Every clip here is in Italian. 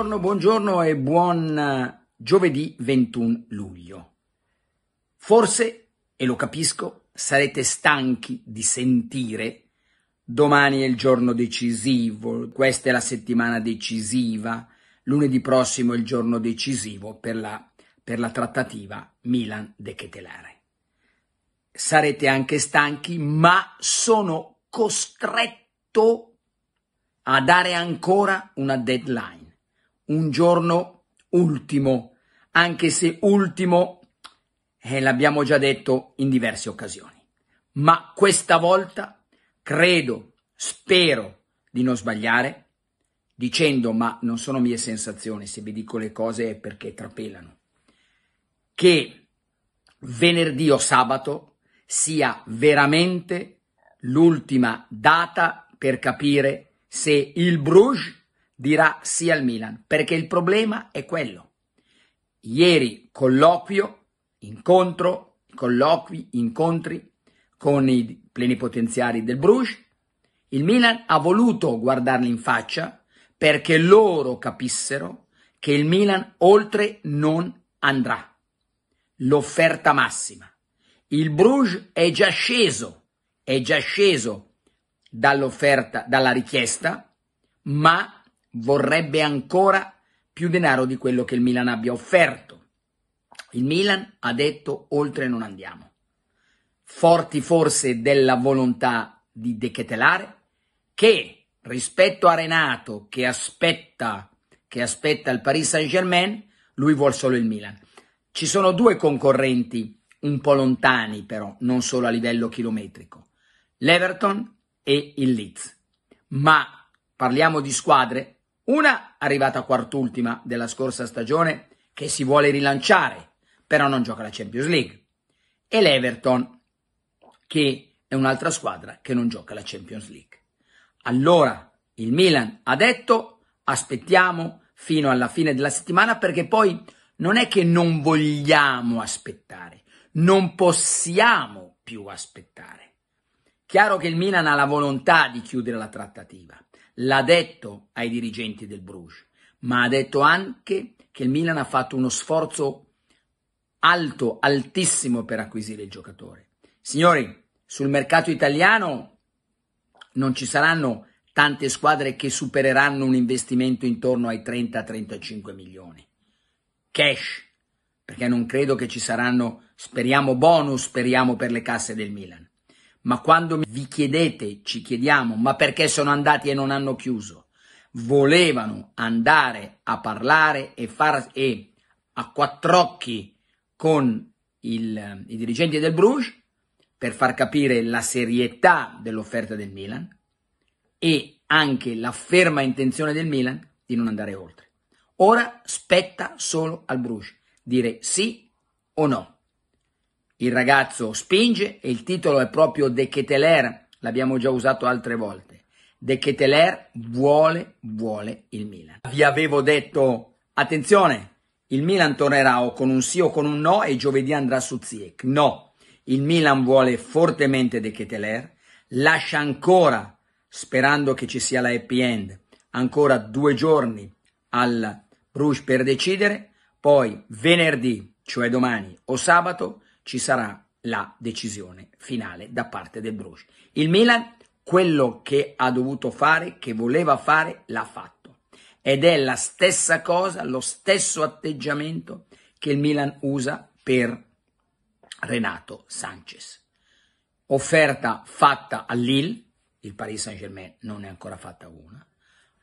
Buongiorno e buon giovedì 21 luglio. Forse, e lo capisco, sarete stanchi di sentire domani è il giorno decisivo, questa è la settimana decisiva, lunedì prossimo è il giorno decisivo per la trattativa Milan-De Ketelaere. Sarete anche stanchi, ma sono costretto a dare ancora una deadline, un giorno ultimo, anche se ultimo l'abbiamo già detto in diverse occasioni. Ma questa volta credo, spero di non sbagliare, dicendo, ma non sono mie sensazioni, se vi dico le cose è perché trapelano, che venerdì o sabato sia veramente l'ultima data per capire se il Bruges dirà sì al Milan, perché il problema è quello. Ieri incontri con i plenipotenziari del Bruges, il Milan ha voluto guardarli in faccia perché loro capissero che il Milan oltre non andrà. L'offerta massima. Il Bruges è già sceso dall'offerta, dalla richiesta, ma vorrebbe ancora più denaro di quello che il Milan abbia offerto. Il Milan ha detto oltre non andiamo. Forti forse della volontà di De Ketelaere, che rispetto a Renato che aspetta il Paris Saint-Germain, lui vuol solo il Milan. Ci sono due concorrenti un po' lontani però, non solo a livello chilometrico, l'Everton e il Leeds. Ma parliamo di squadre, una arrivata quart'ultima della scorsa stagione che si vuole rilanciare, però non gioca la Champions League, e l'Everton che è un'altra squadra che non gioca la Champions League. Allora il Milan ha detto aspettiamo fino alla fine della settimana, perché poi non è che non vogliamo aspettare, non possiamo più aspettare. Chiaro che il Milan ha la volontà di chiudere la trattativa, l'ha detto ai dirigenti del Bruges, ma ha detto anche che il Milan ha fatto uno sforzo altissimo per acquisire il giocatore. Signori, sul mercato italiano non ci saranno tante squadre che supereranno un investimento intorno ai 30-35 milioni. Cash, perché non credo che ci saranno, speriamo bonus, speriamo per le casse del Milan. Ma quando vi chiedete, ci chiediamo, ma perché sono andati e non hanno chiuso? Volevano andare a parlare e a quattr'occhi con i dirigenti del Bruges, per far capire la serietà dell'offerta del Milan e anche la ferma intenzione del Milan di non andare oltre. Ora spetta solo al Bruges dire sì o no. Il ragazzo spinge e il titolo è proprio De Ketelaere, l'abbiamo già usato altre volte. De Ketelaere vuole il Milan. Vi avevo detto, attenzione, il Milan tornerà o con un sì o con un no e giovedì andrà su Ziyech. No. Il Milan vuole fortemente De Ketelaere, lascia ancora, sperando che ci sia la happy end, ancora 2 giorni al Bruges per decidere, poi venerdì, cioè domani o sabato, ci sarà la decisione finale da parte del Bruges. Il Milan quello che ha dovuto fare, che voleva fare, l'ha fatto. Ed è la stessa cosa, lo stesso atteggiamento che il Milan usa per Renato Sanches. Offerta fatta a Lille, il Paris Saint-Germain non è ancora fatta una,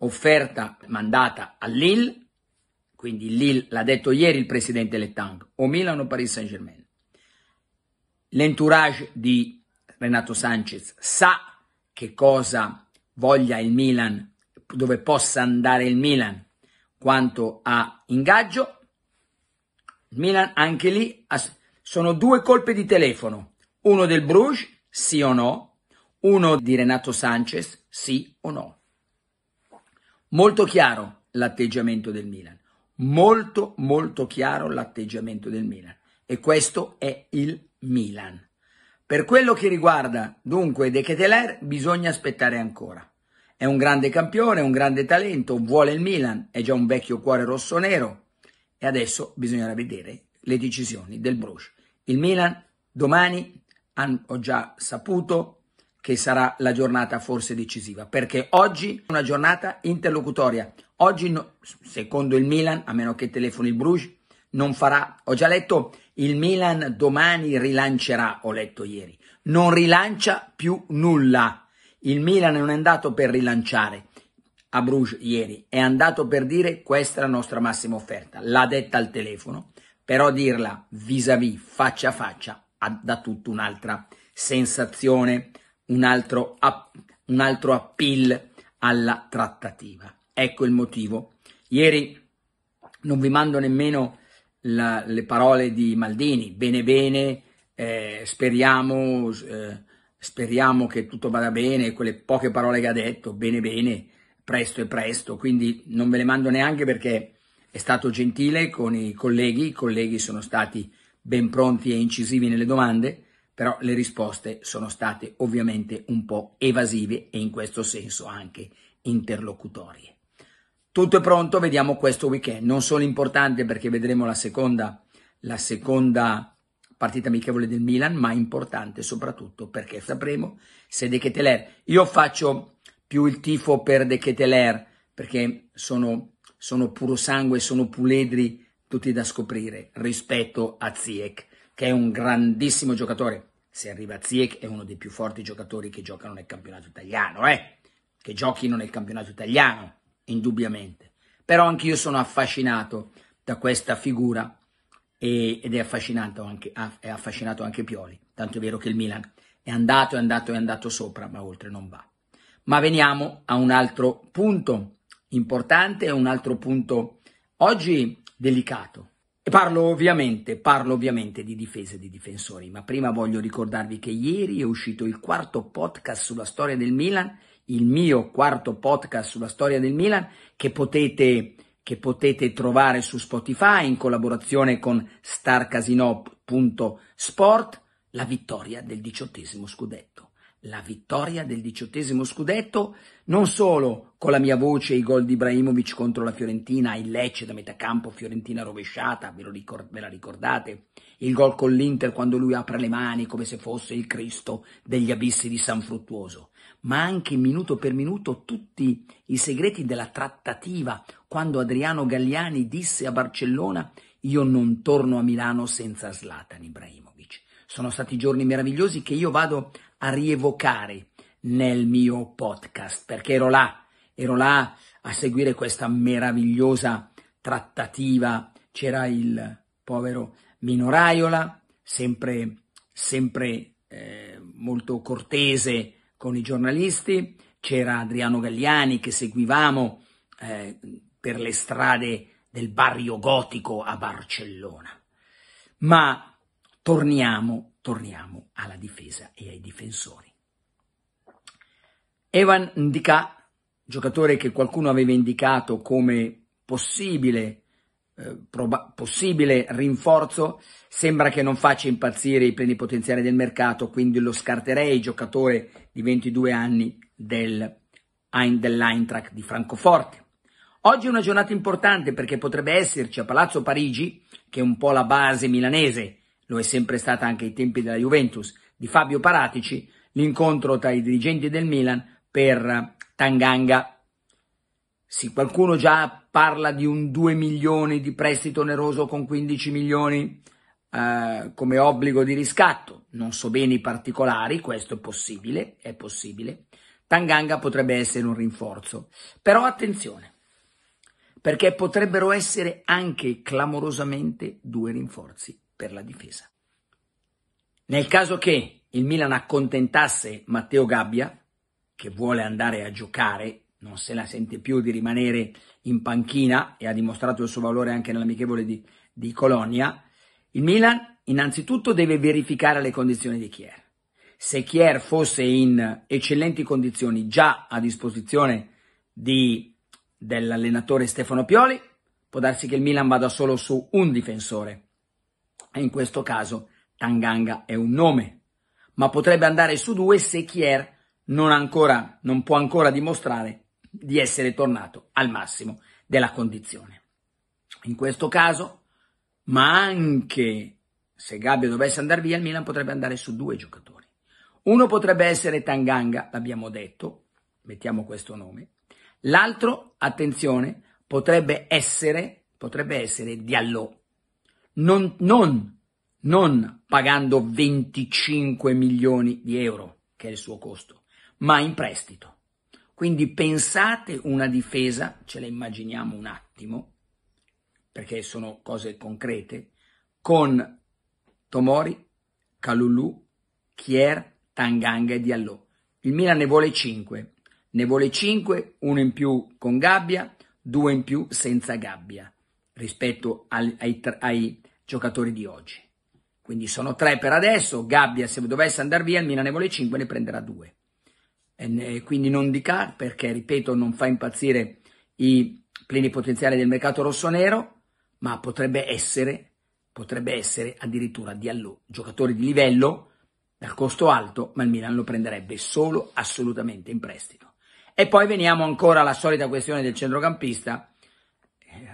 offerta mandata a Lille, quindi Lille l'ha detto ieri il presidente Letang, o Milan o Paris Saint-Germain. L'entourage di Renato Sanches sa che cosa voglia il Milan, dove possa andare il Milan quanto a ingaggio. Il Milan anche lì sono 2 colpi di telefono, uno del Bruges, sì o no, uno di Renato Sanches, sì o no. Molto chiaro l'atteggiamento del Milan, molto chiaro l'atteggiamento del Milan, e questo è il Milan. Per quello che riguarda dunque De Ketelaere bisogna aspettare ancora, È un grande campione, un grande talento, vuole il Milan, è già un vecchio cuore rossonero e adesso bisognerà vedere le decisioni del Bruges. Il Milan domani, ho già saputo che sarà la giornata forse decisiva, perché oggi è una giornata interlocutoria. Oggi, secondo il Milan, a meno che telefoni il Bruges, non farà, ho già letto, il Milan domani rilancerà, ho letto ieri, non rilancia più nulla. Il Milan non è andato per rilanciare a Bruges ieri, è andato per dire questa è la nostra massima offerta. L'ha detta al telefono, però dirla vis-à-vis, faccia a faccia, dà tutta un'altra sensazione, un altro appeal alla trattativa. Ecco il motivo. Ieri non vi mando nemmeno le parole di Maldini, bene bene, speriamo che tutto vada bene, quelle poche parole che ha detto, bene bene, presto e presto, quindi non ve le mando neanche perché è stato gentile con i colleghi sono stati ben pronti e incisivi nelle domande, però le risposte sono state ovviamente un po' evasive e in questo senso anche interlocutorie. Tutto è pronto, vediamo questo weekend, non solo importante perché vedremo la seconda partita amichevole del Milan, ma importante soprattutto perché sapremo se De Ketelaere. Io faccio più il tifo per De Ketelaere perché sono puro sangue, sono puledri tutti da scoprire rispetto a Ziyech, che è un grandissimo giocatore. Se arriva Ziyech è uno dei più forti giocatori che giocano nel campionato italiano, che giochino nel campionato italiano, indubbiamente. Però anch'io sono affascinato da questa figura ed è affascinato anche Pioli, tanto è vero che il Milan è andato sopra, ma oltre non va. Ma veniamo a un altro punto importante, un altro punto oggi delicato. E parlo ovviamente di difesa e di difensori, ma prima voglio ricordarvi che ieri è uscito il quarto podcast sulla storia del Milan, il mio quarto podcast sulla storia del Milan, che potete trovare su Spotify in collaborazione con StarCasino.Sport, la vittoria del 18° scudetto. La vittoria del 18° scudetto non solo con la mia voce, i gol di Ibrahimovic contro la Fiorentina, il Lecce da metà campo, Fiorentina rovesciata, ve la ricordate? Il gol con l'Inter quando lui apre le mani come se fosse il Cristo degli abissi di San Fruttuoso, ma anche minuto per minuto tutti i segreti della trattativa, quando Adriano Galliani disse a Barcellona «Io non torno a Milano senza Zlatan Ibrahimovic». Sono stati giorni meravigliosi che io vado a rievocare nel mio podcast, perché ero là a seguire questa meravigliosa trattativa. C'era il povero Mino Raiola, sempre molto cortese, con i giornalisti, c'era Adriano Galliani che seguivamo per le strade del barrio gotico a Barcellona. Ma torniamo alla difesa e ai difensori. Ndicka, giocatore che qualcuno aveva indicato come possibile rinforzo, sembra che non faccia impazzire i plenipotenziari del mercato, quindi lo scarterei, giocatore di 22 anni dell'Eintracht di Francoforte. Oggi è una giornata importante perché potrebbe esserci a Palazzo Parigi, che è un po' la base milanese, lo è sempre stata anche ai tempi della Juventus, di Fabio Paratici, l'incontro tra i dirigenti del Milan per Tanganga. Sì, qualcuno già parla di un 2 milioni di prestito oneroso con 15 milioni come obbligo di riscatto. Non so bene i particolari, questo è possibile. Tanganga potrebbe essere un rinforzo. Però attenzione, perché potrebbero essere anche clamorosamente 2 rinforzi per la difesa. Nel caso che il Milan accontentasse Matteo Gabbia, che vuole andare a giocare, non se la sente più di rimanere in panchina e ha dimostrato il suo valore anche nell'amichevole di Colonia, il Milan innanzitutto deve verificare le condizioni di Kjaer. Se Kjaer fosse in eccellenti condizioni già a disposizione dell'allenatore Stefano Pioli, può darsi che il Milan vada solo su un difensore. E in questo caso Tanganga è un nome, ma potrebbe andare su 2 se Kjaer non può ancora dimostrare di essere tornato al massimo della condizione. In questo caso, ma anche se Gabbia dovesse andare via, il Milan potrebbe andare su due giocatori. Uno potrebbe essere Tanganga, l'abbiamo detto, mettiamo questo nome. L'altro, attenzione, potrebbe essere Diallo, non pagando 25 milioni di euro, che è il suo costo, ma in prestito. Quindi pensate una difesa, ce la immaginiamo un attimo, perché sono cose concrete, con Tomori, Kalulu, Kjaer, Tanganga e Diallo. Il Milan ne vuole 5. Ne vuole 5, uno in più con Gabbia, due in più senza Gabbia, rispetto ai giocatori di oggi. Quindi sono 3 per adesso. Gabbia, se dovesse andare via, il Milan ne vuole 5, ne prenderà 2. E quindi non Ndicka, perché, ripeto, non fa impazzire i plenipotenziari del mercato rossonero, ma potrebbe essere addirittura Diallo, giocatore di livello, dal costo alto, ma il Milan lo prenderebbe solo assolutamente in prestito. E poi veniamo ancora alla solita questione del centrocampista.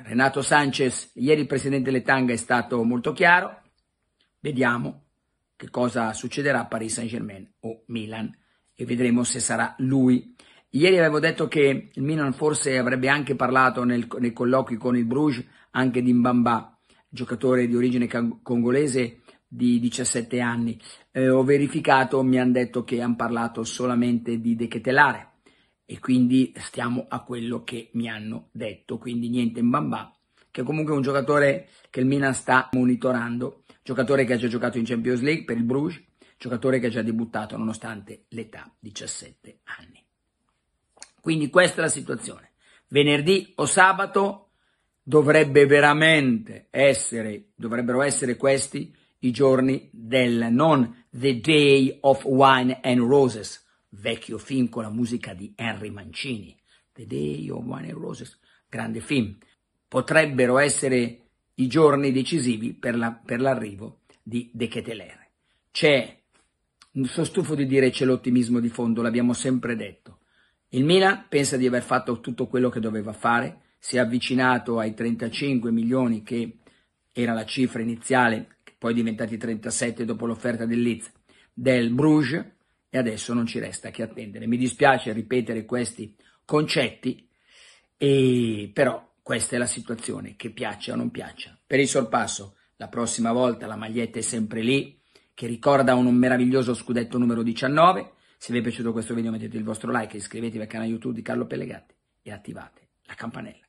Renato Sanches, ieri il presidente Letang è stato molto chiaro, vediamo che cosa succederà a Paris Saint-Germain o Milan e vedremo se sarà lui. Ieri avevo detto che il Milan forse avrebbe anche parlato nei colloqui con il Bruges anche di Mbamba, giocatore di origine congolese di 17 anni. Ho verificato, mi hanno detto che hanno parlato solamente di De Ketelaere. E quindi stiamo a quello che mi hanno detto, quindi niente Mbamba, che comunque è un giocatore che il Milan sta monitorando, giocatore che ha già giocato in Champions League per il Bruges, giocatore che ha già debuttato nonostante l'età, 17 anni. Quindi questa è la situazione. Venerdì o sabato dovrebbero essere questi i giorni del non The Day of Wine and Roses, vecchio film con la musica di Henry Mancini, The Day of Wine and Roses, grande film. Potrebbero essere i giorni decisivi per l'arrivo di De Ketelaere. Sono stufo di dire c'è l'ottimismo di fondo, l'abbiamo sempre detto. Il Milan pensa di aver fatto tutto quello che doveva fare, si è avvicinato ai 35 milioni che era la cifra iniziale, poi diventati 37 dopo l'offerta del Leeds, del Bruges, e adesso non ci resta che attendere. Mi dispiace ripetere questi concetti, però questa è la situazione, che piaccia o non piaccia. Per il sorpasso, la prossima volta la maglietta è sempre lì, che ricorda un meraviglioso scudetto numero 19. Se vi è piaciuto questo video mettete il vostro like, iscrivetevi al canale YouTube di Carlo Pellegatti e attivate la campanella.